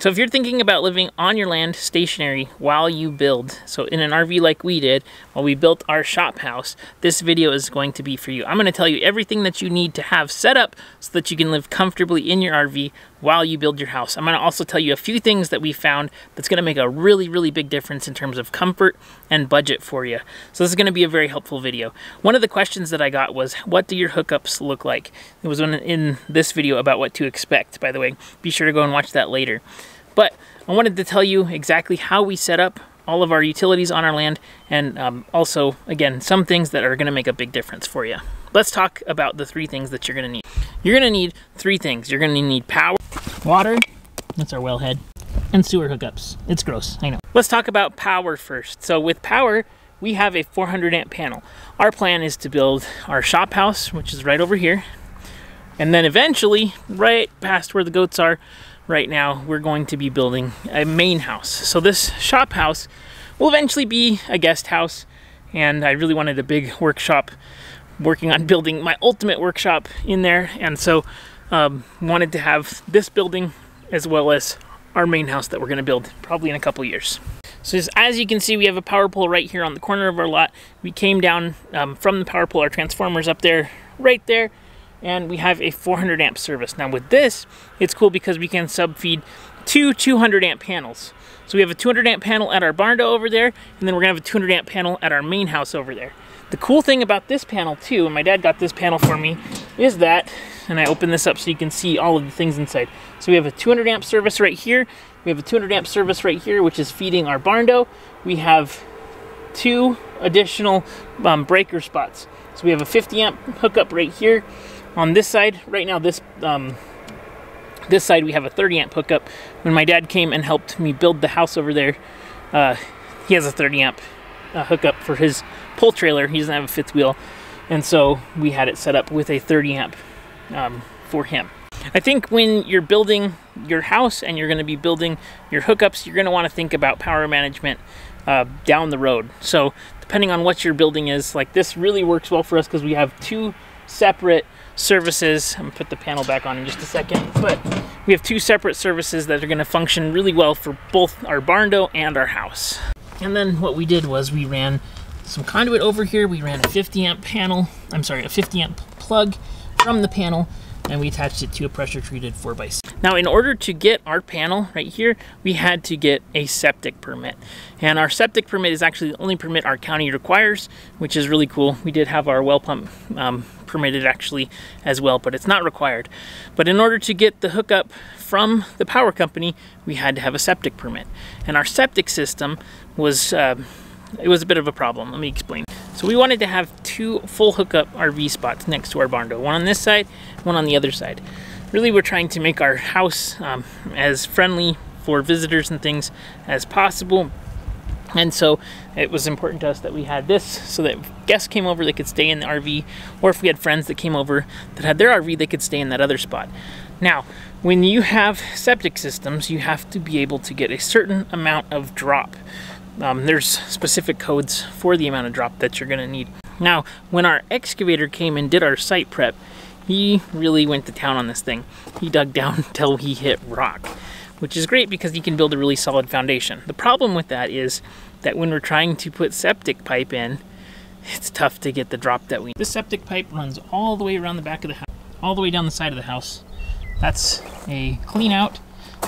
So if you're thinking about living on your land stationary while you build, so in an RV like we did, while we built our shop house, this video is going to be for you. I'm going to tell you everything that you need to have set up so that you can live comfortably in your RV while you build your house. I'm going to also tell you a few things that we found that's going to make a really, really big difference in terms of comfort and budget for you. So this is going to be a very helpful video. One of the questions that I got was, what do your hookups look like? It was in this video about what to expect, by the way. Be sure to go and watch that later. But I wanted to tell you exactly how we set up all of our utilities on our land, and also, again, some things that are going to make a big difference for you. Let's talk about the three things that you're going to need. You're going to need three things. You're going to need power, water, that's our wellhead, and sewer hookups. It's gross, I know. Let's talk about power first. So with power, we have a 400 amp panel. Our plan is to build our shop house, which is right over here, and then eventually, right past where the goats are, right now, we're going to be building a main house. So this shop house will eventually be a guest house, and I really wanted a big workshop, working on building my ultimate workshop in there, and so wanted to have this building as well as our main house that we're gonna build probably in a couple years. So as you can see, we have a power pole right here on the corner of our lot. We came down from the power pole, our transformer's up there, right there, and we have a 400 amp service. Now with this, it's cool because we can sub-feed two 200 amp panels. So we have a 200 amp panel at our Barndo over there, and then we're gonna have a 200 amp panel at our main house over there. The cool thing about this panel too, and my dad got this panel for me, is that, and I open this up so you can see all of the things inside. So we have a 200 amp service right here. We have a 200 amp service right here, which is feeding our Barndo. We have two additional breaker spots. So we have a 50 amp hookup right here. On this side, right now, this side, we have a 30 amp hookup. When my dad came and helped me build the house over there, he has a 30 amp hookup for his pole trailer. He doesn't have a fifth wheel, and so we had it set up with a 30 amp for him. I think when you're building your house and you're going to be building your hookups, you're going to want to think about power management down the road. So depending on what your building is, like this really works well for us because we have two separate services. I'm gonna put the panel back on in just a second, but we have two separate services that are going to function really well for both our Barndo and our house. And then what we did was we ran some conduit over here. We ran a 50 amp panel, I'm sorry, a 50 amp plug from the panel, and we attached it to a pressure treated 4x6. Now in order to get our panel right here, we had to get a septic permit. And our septic permit is actually the only permit our county requires, which is really cool. We did have our well pump permitted actually as well, but it's not required. But in order to get the hookup from the power company, we had to have a septic permit. And our septic system was, it was a bit of a problem. Let me explain. So we wanted to have two full hookup RV spots next to our Barndo, one on this side, one on the other side. Really, we're trying to make our house as friendly for visitors and things as possible. And so it was important to us that we had this so that if guests came over, they could stay in the RV, or if we had friends that came over that had their RV, they could stay in that other spot. Now, when you have septic systems, you have to be able to get a certain amount of drop. There's specific codes for the amount of drop that you're going to need. Now, when our excavator came and did our site prep, he really went to town on this thing. He dug down till he hit rock, which is great because you can build a really solid foundation. The problem with that is that when we're trying to put septic pipe in, it's tough to get the drop that we need. This septic pipe runs all the way around the back of the house, all the way down the side of the house. That's a clean out.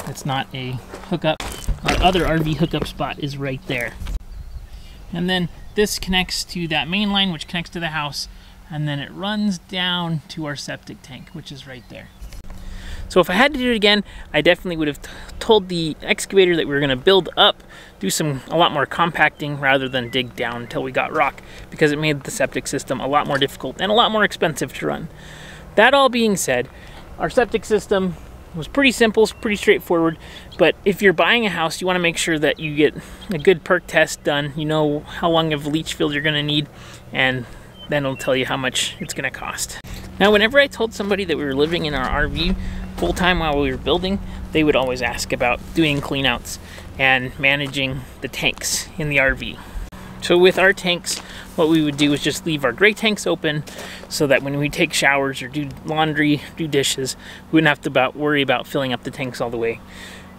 That's not a hookup. Our other RV hookup spot is right there. And then this connects to that main line, which connects to the house, and then it runs down to our septic tank, which is right there. So if I had to do it again, I definitely would have told the excavator that we were going to build up, do a lot more compacting rather than dig down until we got rock, because it made the septic system a lot more difficult and a lot more expensive to run. That all being said, our septic system was pretty simple, pretty straightforward, but if you're buying a house, you want to make sure that you get a good perk test done. You know how long of leach field you're going to need, and then it'll tell you how much it's going to cost. Now, whenever I told somebody that we were living in our RV full-time while we were building, they would always ask about doing cleanouts and managing the tanks in the RV. So with our tanks, what we would do is just leave our gray tanks open so that when we take showers or do laundry, do dishes, we wouldn't have to worry about filling up the tanks all the way.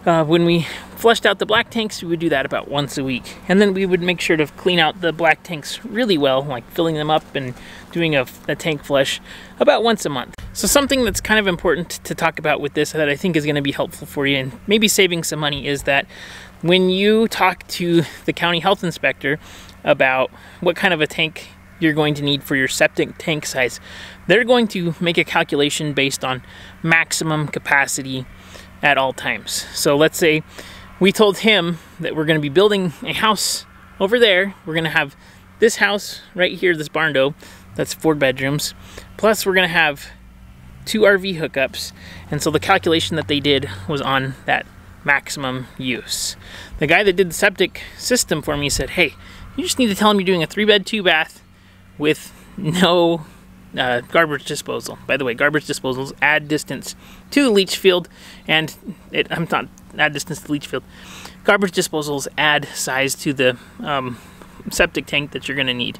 When we flushed out the black tanks, we would do that about once a week. And then we would make sure to clean out the black tanks really well, like filling them up and doing a tank flush about once a month. So something that's kind of important to talk about with this that I think is going to be helpful for you and maybe saving some money is that when you talk to the county health inspector about what kind of a tank you're going to need for your septic tank size, they're going to make a calculation based on maximum capacity at all times. So let's say we told him that we're going to be building a house over there. We're going to have this house right here, this barndo, that's 4 bedrooms. Plus we're going to have 2 RV hookups. And so the calculation that they did was on that maximum use. The guy that did the septic system for me said, hey, you just need to tell him you're doing a 3-bed, 2-bath with no garbage disposal. By the way, garbage disposals add distance to the leach field, and I'm not add distance to the leach field. Garbage disposals add size to the septic tank that you're going to need,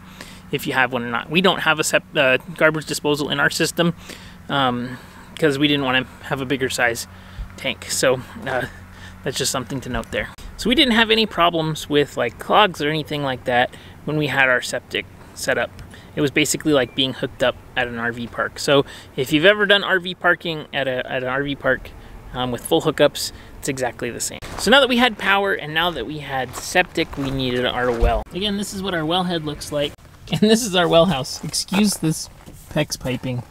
if you have one or not. We don't have a garbage disposal in our system because we didn't want to have a bigger size tank. So that's just something to note there. So we didn't have any problems with like clogs or anything like that when we had our septic set up. It was basically like being hooked up at an RV park. So if you've ever done RV parking at an RV park with full hookups, it's exactly the same. So now that we had power and now that we had septic, we needed our well. Again, this is what our wellhead looks like. And this is our well house. Excuse this PEX piping.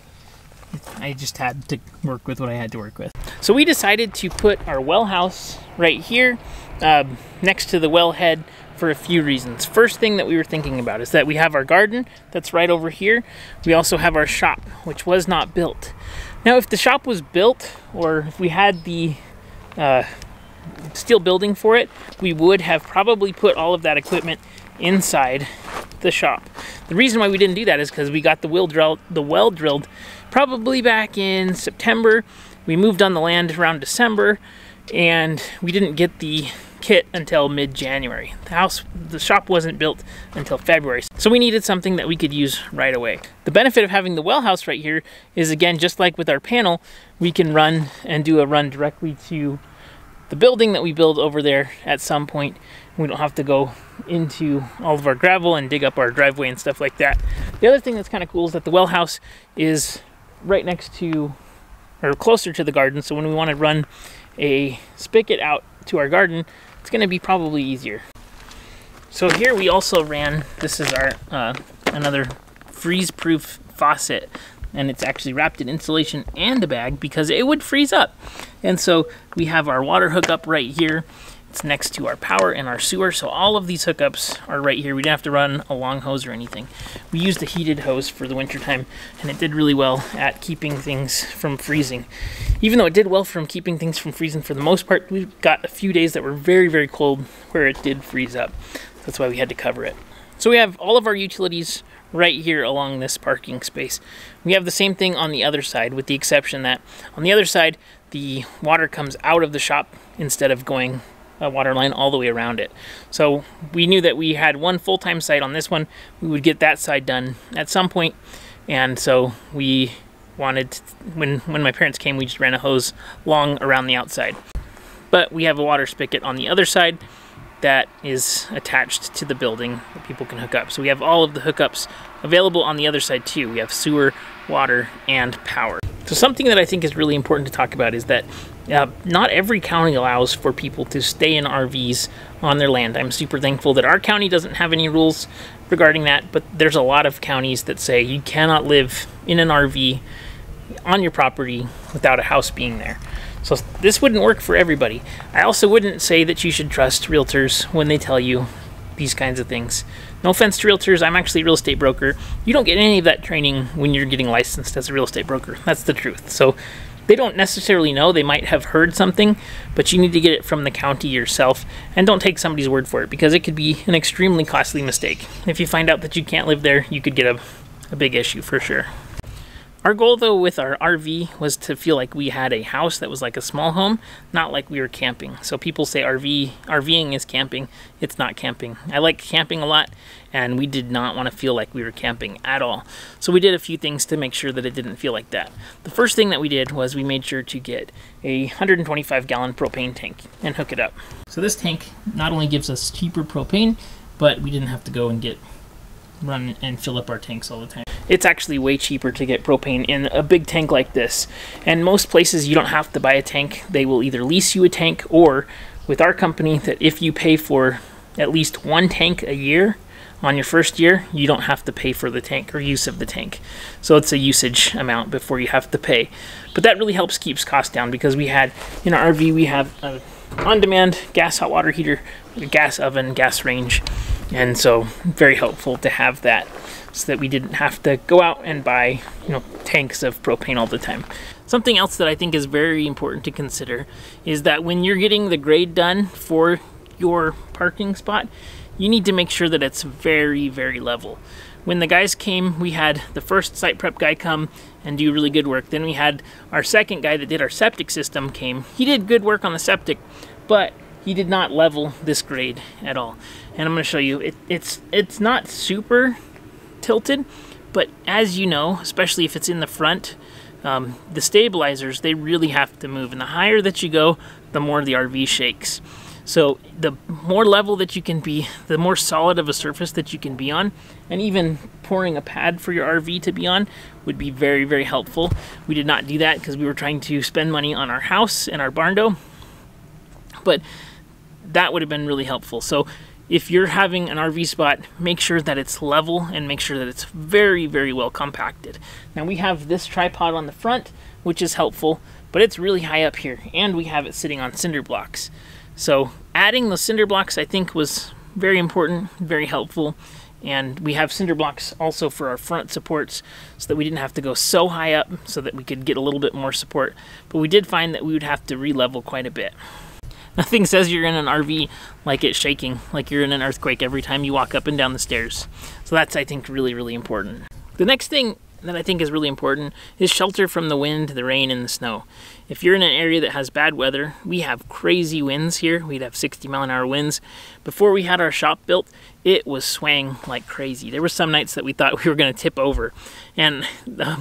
I just had to work with what I had to work with. So we decided to put our well house right here next to the well head for a few reasons. First thing that we were thinking about is that we have our garden that's right over here. We also have our shop, which was not built. Now, if the shop was built or if we had the steel building for it, we would have probably put all of that equipment inside the shop. The reason why we didn't do that is because we got the well drilled probably back in September. We moved on the land around December and we didn't get the kit until mid-January. The shop wasn't built until February. So we needed something that we could use right away. The benefit of having the well house right here is, again, just like with our panel, we can run and do a run directly to the building that we build over there at some point. We don't have to go into all of our gravel and dig up our driveway and stuff like that. The other thing that's kind of cool is that the well house is right next to or closer to the garden. So when we want to run a spigot out to our garden, it's going to be probably easier. So here we also ran, this is our another freeze-proof faucet, and it's actually wrapped in insulation and a bag because it would freeze up. And so we have our water hookup right here. It's next to our power and our sewer, so all of these hookups are right here. We didn't have to run a long hose or anything. We used a heated hose for the winter time, and it did really well at keeping things from freezing. Even though it did well from keeping things from freezing for the most part, we got a few days that were very, very cold where it did freeze up. That's why we had to cover it. So we have all of our utilities right here along this parking space. We have the same thing on the other side, with the exception that on the other side, the water comes out of the shop instead of going water line all the way around it. So we knew that we had one full-time site on this one. We would get that side done at some point. And so we wanted to, when my parents came, we just ran a hose long around the outside. But we have a water spigot on the other side that is attached to the building that people can hook up. So we have all of the hookups available on the other side too. We have sewer, water, and power. So something that I think is really important to talk about is that not every county allows for people to stay in RVs on their land. I'm super thankful that our county doesn't have any rules regarding that, but there's a lot of counties that say you cannot live in an RV on your property without a house being there. So this wouldn't work for everybody. I also wouldn't say that you should trust realtors when they tell you these kinds of things. No offense to realtors, I'm actually a real estate broker. You don't get any of that training when you're getting licensed as a real estate broker. That's the truth. So they don't necessarily know. They might have heard something, but you need to get it from the county yourself, and don't take somebody's word for it because it could be an extremely costly mistake. If you find out that you can't live there, you could get a big issue for sure. Our goal though with our RV was to feel like we had a house that was like a small home, not like we were camping. So people say RVing is camping. It's not camping. I like camping a lot, and we did not want to feel like we were camping at all. So we did a few things to make sure that it didn't feel like that. The first thing that we did was we made sure to get a 125-gallon propane tank and hook it up. So this tank not only gives us cheaper propane, but we didn't have to go and run and fill up our tanks all the time. It's actually way cheaper to get propane in a big tank like this. And most places you don't have to buy a tank. They will either lease you a tank, or with our company, that if you pay for at least one tank a year on your first year, you don't have to pay for the tank or use of the tank. So it's a usage amount before you have to pay. But that really helps keeps costs down, because we had, in our RV, we have an on-demand gas hot water heater, a gas oven, gas range. And so very helpful to have that, so that we didn't have to go out and buy, tanks of propane all the time. Something else that I think is very important to consider is that when you're getting the grade done for your parking spot, you need to make sure that it's very, very level. When the guys came, we had the first site prep guy come and do really good work. Then we had our second guy that did our septic system came. He did good work on the septic, but he did not level this grade at all. And I'm going to show you, it's not super tilted, but as you know, especially if it's in the front, the stabilizers, they really have to move, and the higher that you go, the more the RV shakes. So the more level that you can be, the more solid of a surface that you can be on, and even pouring a pad for your RV to be on would be very, very helpful. We did not do that because we were trying to spend money on our house and our Barndo, but that would have been really helpful. So if you're having an RV spot, make sure that it's level and make sure that it's very, very well compacted. Now we have this tripod on the front, which is helpful, but it's really high up here, and we have it sitting on cinder blocks. So adding the cinder blocks, I think, was very important, very helpful. And we have cinder blocks also for our front supports, so that we didn't have to go so high up, so that we could get a little bit more support. But we did find that we would have to re-level quite a bit. Nothing says you're in an RV like it's shaking, like you're in an earthquake every time you walk up and down the stairs. So that's, I think, really, really important. The next thing that I think is really important is shelter from the wind, the rain, and the snow. If you're in an area that has bad weather, we have crazy winds here. We'd have 60-mile-an-hour winds. Before we had our shop built, it was swaying like crazy. There were some nights that we thought we were going to tip over, and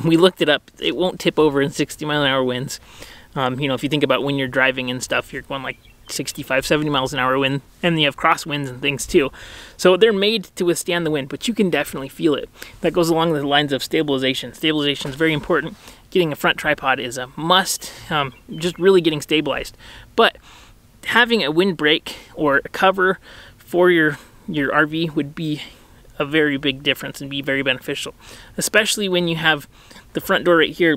we looked it up. It won't tip over in 60-mile-an-hour winds. If you think about when you're driving and stuff, you're going like 65, 70 miles an hour wind, and you have crosswinds and things too. So they're made to withstand the wind, but you can definitely feel it. That goes along the lines of stabilization. Stabilization is very important. Getting a front tripod is a must, just really getting stabilized. But having a windbreak or a cover for your RV would be a very big difference and be very beneficial, especially when you have the front door right here.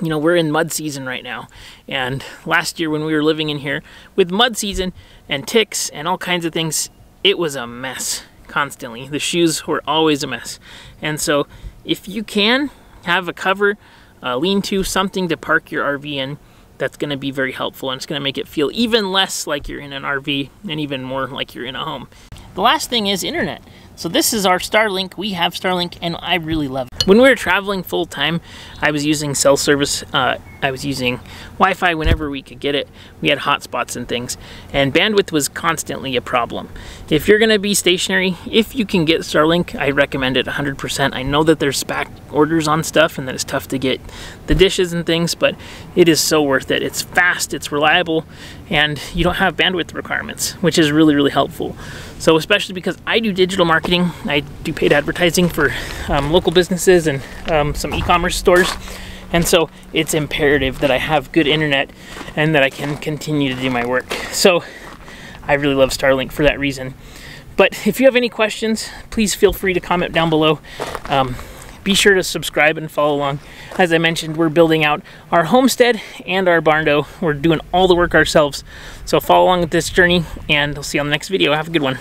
We're in mud season right now, and last year when we were living in here with mud season and ticks and all kinds of things, it was a mess constantly. The shoes were always a mess. And so if you can have a cover, a lean-to, something to park your RV in, that's going to be very helpful, and it's going to make it feel even less like you're in an RV and even more like you're in a home. The last thing is internet. So this is our Starlink. We have Starlink, and I really love it. When we were traveling full time, I was using cell service. I was using Wi-Fi whenever we could get it. We had hotspots and things, and bandwidth was constantly a problem. If you're gonna be stationary, if you can get Starlink, I recommend it 100%. I know that there's back orders on stuff and that it's tough to get the dishes and things, but it is so worth it. It's fast, it's reliable, and you don't have bandwidth requirements, which is really, really helpful. So especially because I do digital marketing, I do paid advertising for local businesses and some e-commerce stores. And so it's imperative that I have good internet and that I can continue to do my work. So I really love Starlink for that reason. But if you have any questions, please feel free to comment down below. Be sure to subscribe and follow along. As I mentioned, we're building out our homestead and our Barndo. We're doing all the work ourselves. So follow along with this journey, and I'll see you on the next video. Have a good one.